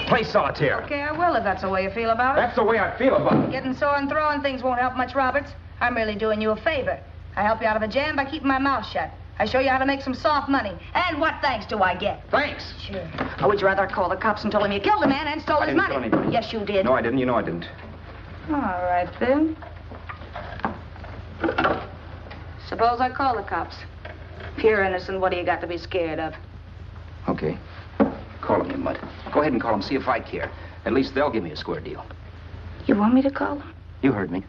Play solitaire. Okay, I will if that's the way you feel about it. That's the way I feel about it. Getting sore and throwing things won't help much, Roberts. I'm really doing you a favor. I help you out of a jam by keeping my mouth shut. I show you how to make some soft money. And what thanks do I get? Thanks? Sure. Or would you rather call the cops and tell them you killed a man and stole his money? I didn't kill anybody. Yes, you did. No, I didn't. You know I didn't. All right, then. Suppose I call the cops. If you're innocent, what do you got to be scared of? Okay. Call them, you mutt. Go ahead and call them, see if I care. At least they'll give me a square deal. You want me to call them? You heard me.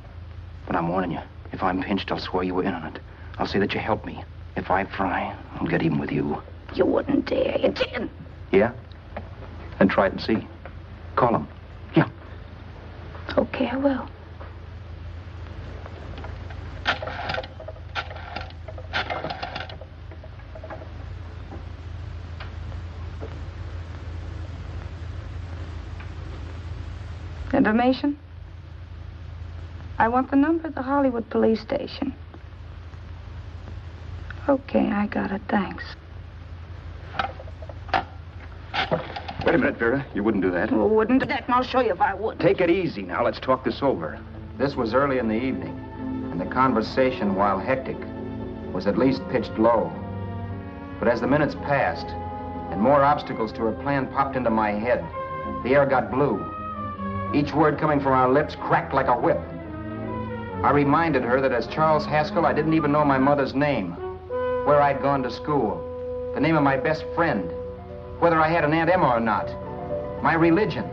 But I'm warning you. If I'm pinched, I'll swear you were in on it. I'll say that you helped me. If I fry, I'll get even with you. You wouldn't dare. You didn't. Yeah? Then try it and see. Call him. Yeah. Okay, I will. Information? I want the number of the Hollywood police station. Okay, I got it, thanks. Wait a minute, Vera. You wouldn't do that. Well, wouldn't do that, and I'll show you if I would. Take it easy now. Let's talk this over. This was early in the evening, and the conversation, while hectic, was at least pitched low. But as the minutes passed, and more obstacles to her plan popped into my head, the air got blue. Each word coming from our lips cracked like a whip. I reminded her that as Charles Haskell, I didn't even know my mother's name, where I'd gone to school, the name of my best friend, whether I had an Aunt Emma or not, my religion,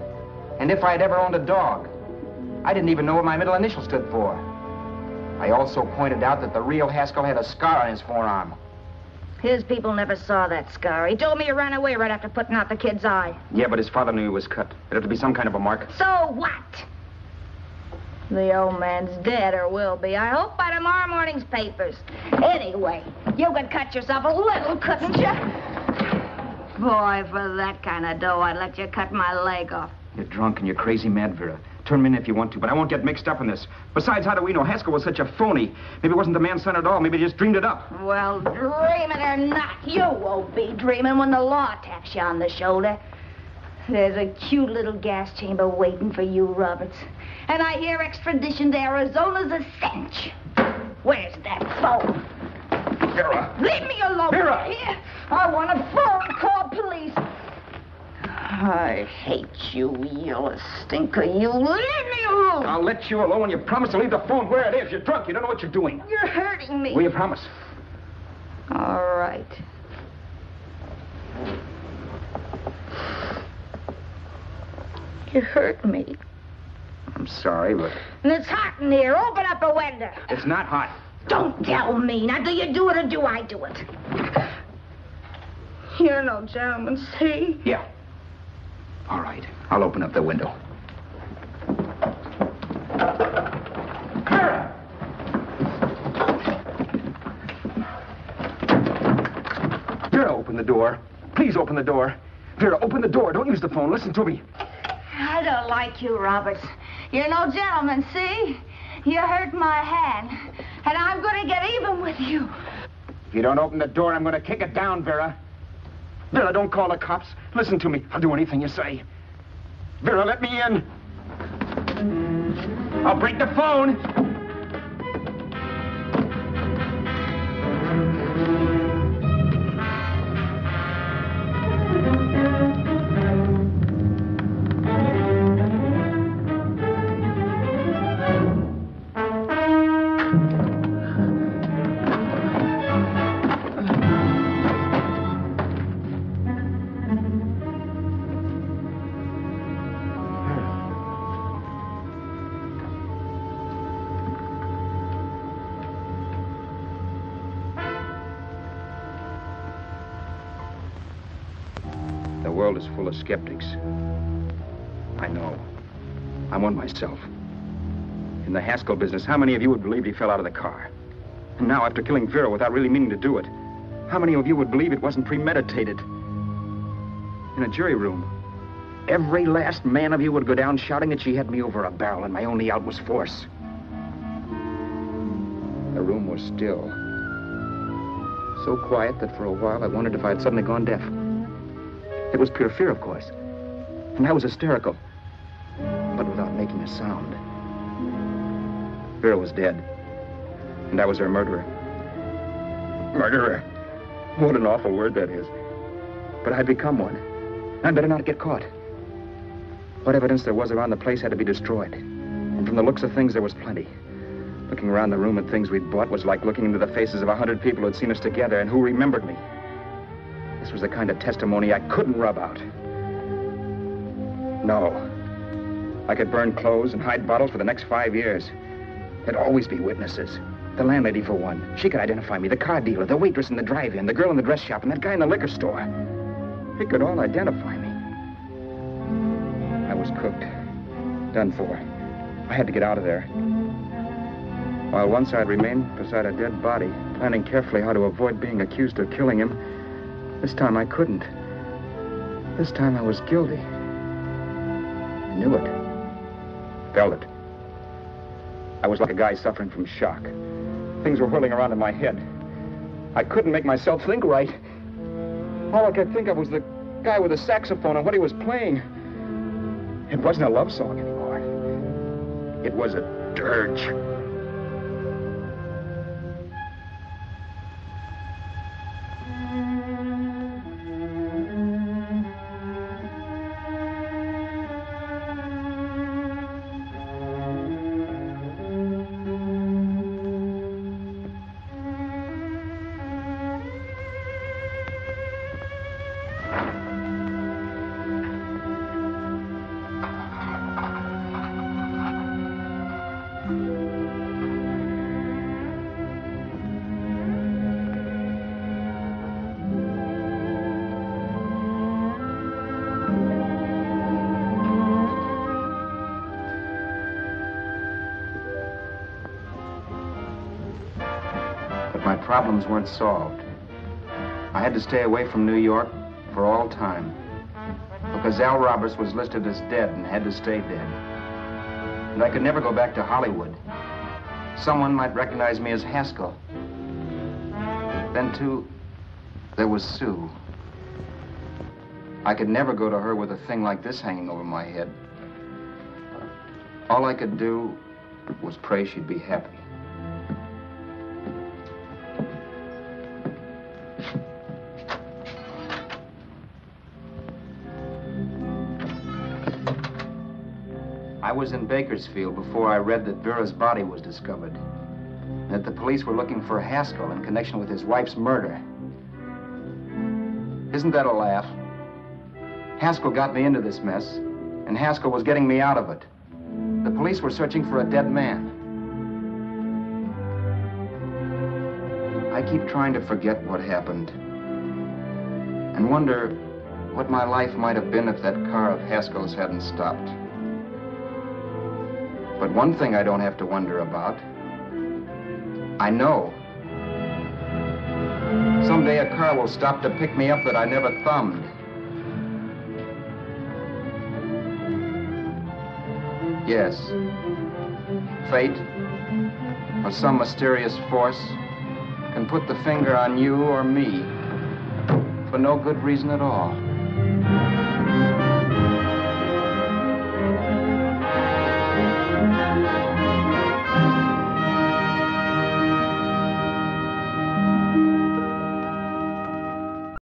and if I'd ever owned a dog. I didn't even know what my middle initial stood for. I also pointed out that the real Haskell had a scar on his forearm. His people never saw that scar. He told me he ran away right after putting out the kid's eye. Yeah, but his father knew he was cut. It'd have to be some kind of a mark. So what? The old man's dead, or will be, I hope, by tomorrow morning's papers. Anyway, you could cut yourself a little, couldn't you? Boy, for that kind of dough, I'd let you cut my leg off. You're drunk and you're crazy mad, Vera. Turn me in if you want to, but I won't get mixed up in this. Besides, how do we know Haskell was such a phony? Maybe it wasn't the man's son at all. Maybe he just dreamed it up. Well, dreaming or not, you won't be dreaming when the law taps you on the shoulder. There's a cute little gas chamber waiting for you, Roberts. And I hear extradition to Arizona's a cinch. Where's that phone? Vera! Leave me alone! Vera! Here. I want a phone. Call police. I hate you, you stinker. You leave me alone. I'll let you alone when you promise to leave the phone where it is. You're drunk. You don't know what you're doing. You're hurting me. Will you promise? All right. You hurt me. I'm sorry, but... And it's hot in here. Open up a window. It's not hot. Don't tell me. Now, do you do it or do I do it? You're no gentleman, see? Yeah. All right. I'll open up the window. Vera! open the door. Please open the door. Vera, open the door. Don't use the phone. Listen to me. I don't like you, Roberts. You're no gentleman, see? You hurt my hand, and I'm going to get even with you. If you don't open the door, I'm going to kick it down, Vera. Vera, don't call the cops. Listen to me. I'll do anything you say. Vera, let me in. I'll break the phone. Skeptics. I know. I'm one myself. In the Haskell business, how many of you would believe he fell out of the car? And now, after killing Vera without really meaning to do it, how many of you would believe it wasn't premeditated? In a jury room, every last man of you would go down shouting that she had me over a barrel and my only out was force. The room was still. So quiet that for a while I wondered if I had suddenly gone deaf. It was pure fear, of course, and I was hysterical, but without making a sound. Vera was dead, and I was her murderer. Murderer. What an awful word that is. But I'd become one. I'd better not get caught. What evidence there was around the place had to be destroyed, and from the looks of things, there was plenty. Looking around the room at things we'd bought was like looking into the faces of 100 people who'd seen us together and who remembered me. This was the kind of testimony I couldn't rub out. No. I could burn clothes and hide bottles for the next 5 years. There'd always be witnesses. The landlady, for one. She could identify me. The car dealer, the waitress in the drive-in, the girl in the dress shop, and that guy in the liquor store. They could all identify me. I was cooked. Done for. I had to get out of there. While one side remained beside a dead body, planning carefully how to avoid being accused of killing him, this time I couldn't. This time I was guilty. I knew it. Felt it. I was like a guy suffering from shock. Things were whirling around in my head. I couldn't make myself think right. All I could think of was the guy with the saxophone and what he was playing. It wasn't a love song anymore. It was a dirge. Problems weren't solved. I had to stay away from New York for all time because Al Roberts was listed as dead and had to stay dead. And I could never go back to Hollywood. Someone might recognize me as Haskell. Then, too, there was Sue. I could never go to her with a thing like this hanging over my head. All I could do was pray she'd be happy. I was in Bakersfield before I read that Vera's body was discovered, and that the police were looking for Haskell in connection with his wife's murder. Isn't that a laugh? Haskell got me into this mess, and Haskell was getting me out of it. The police were searching for a dead man. I keep trying to forget what happened, and wonder what my life might have been if that car of Haskell's hadn't stopped. But one thing I don't have to wonder about, I know. Someday a car will stop to pick me up that I never thumbed. Yes. Fate, or some mysterious force, can put the finger on you or me for no good reason at all.